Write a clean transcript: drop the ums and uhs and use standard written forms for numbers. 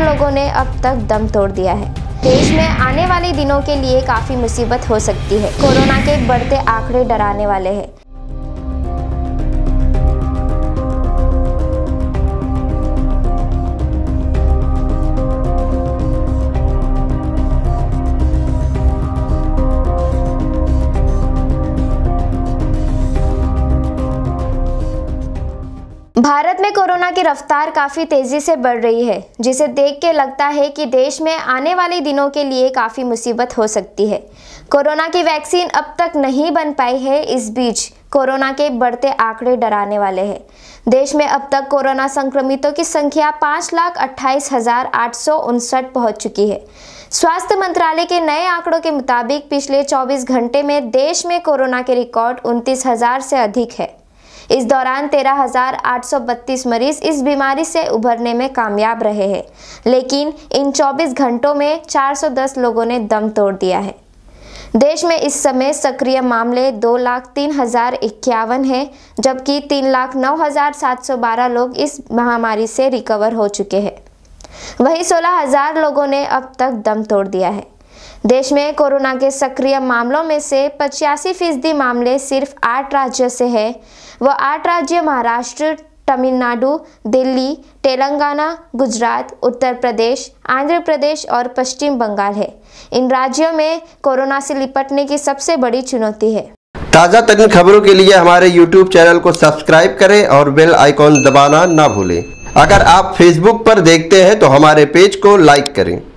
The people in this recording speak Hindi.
लाख लोगों ने अब तक दम तोड़ दिया है। देश में आने वाले दिनों के लिए काफ़ी मुसीबत हो सकती है। कोरोना के बढ़ते आंकड़े डराने वाले हैं। भारत में कोरोना की रफ्तार काफ़ी तेज़ी से बढ़ रही है, जिसे देख के लगता है कि देश में आने वाले दिनों के लिए काफ़ी मुसीबत हो सकती है। कोरोना की वैक्सीन अब तक नहीं बन पाई है। इस बीच कोरोना के बढ़ते आंकड़े डराने वाले हैं। देश में अब तक कोरोना संक्रमितों की संख्या 5,28,859 पहुँच चुकी है। स्वास्थ्य मंत्रालय के नए आंकड़ों के मुताबिक पिछले 24 घंटे में देश में कोरोना के रिकॉर्ड 29,000 से अधिक है। इस दौरान 13,832 मरीज इस बीमारी से उभरने में कामयाब रहे हैं, लेकिन इन 24 घंटों में 410 लोगों ने दम तोड़ दिया है। देश में इस समय सक्रिय मामले 2,03,051 है, जबकि 3,09,712 लोग इस महामारी से रिकवर हो चुके हैं। वहीं 16,000 लोगों ने अब तक दम तोड़ दिया है। देश में कोरोना के सक्रिय मामलों में से 85% मामले सिर्फ 8 राज्यों से है। वह 8 राज्य महाराष्ट्र, तमिलनाडु, दिल्ली, तेलंगाना, गुजरात, उत्तर प्रदेश, आंध्र प्रदेश और पश्चिम बंगाल है। इन राज्यों में कोरोना से निपटने की सबसे बड़ी चुनौती है। ताज़ा तरीन खबरों के लिए हमारे YouTube चैनल को सब्सक्राइब करें और बेल आइकॉन दबाना ना भूलें। अगर आप Facebook पर देखते हैं तो हमारे पेज को लाइक करें।